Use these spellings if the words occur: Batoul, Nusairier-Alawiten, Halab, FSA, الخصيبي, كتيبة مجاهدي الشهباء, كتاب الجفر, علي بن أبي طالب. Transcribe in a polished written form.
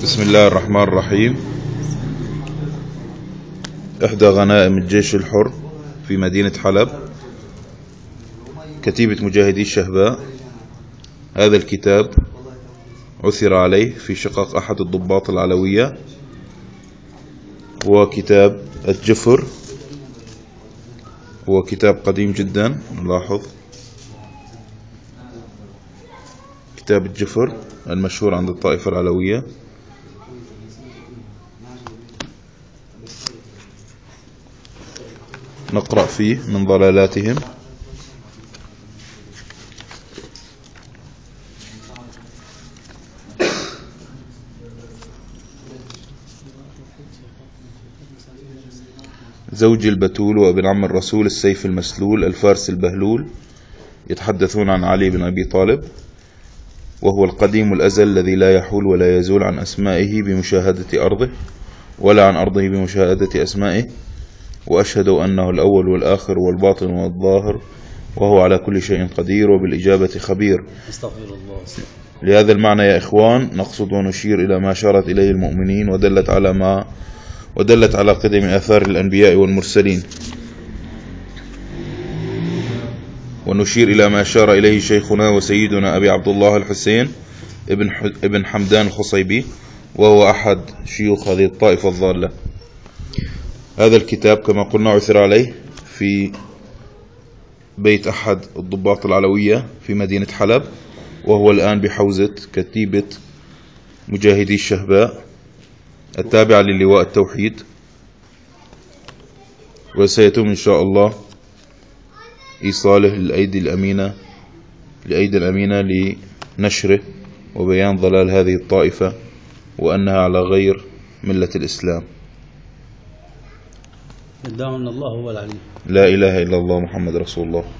بسم الله الرحمن الرحيم. إحدى غنائم الجيش الحر في مدينة حلب، كتيبة مجاهدي الشهباء. هذا الكتاب عثر عليه في شقق أحد الضباط العلوية. وكتاب الجفر هو كتاب قديم جدا، نلاحظ كتاب الجفر المشهور عند الطائفة العلوية. نقرأ فيه من ضلالاتهم. زوجي البتول وابن عم الرسول السيف المسلول الفارس البهلول يتحدثون عن علي بن أبي طالب، وهو القديم الأزل الذي لا يحول ولا يزول عن أسمائه بمشاهدة أرضه ولا عن أرضه بمشاهدة أسمائه، وأشهد أنه الأول والآخر والباطن والظاهر، وهو على كل شيء قدير وبالإجابة خبير. استغفر الله. لهذا المعنى يا إخوان نقصد ونشير إلى ما شارت إليه المؤمنين ودلت على قدم آثار الأنبياء والمرسلين، ونشير إلى ما أشار إليه شيخنا وسيدنا أبي عبد الله الحسين ابن حمدان الخصيبي، وهو أحد شيوخ هذه الطائفة الضالة. هذا الكتاب كما قلنا عثر عليه في بيت أحد الضباط العلوية في مدينة حلب، وهو الآن بحوزة كتيبة مجاهدي الشهباء التابعة للواء التوحيد، وسيتم إن شاء الله إيصاله لأيدي الأمينة لنشره وبيان ضلال هذه الطائفة وأنها على غير ملة الإسلام. ندعو أن الله هو العلي، لا إله إلا الله، محمد رسول الله.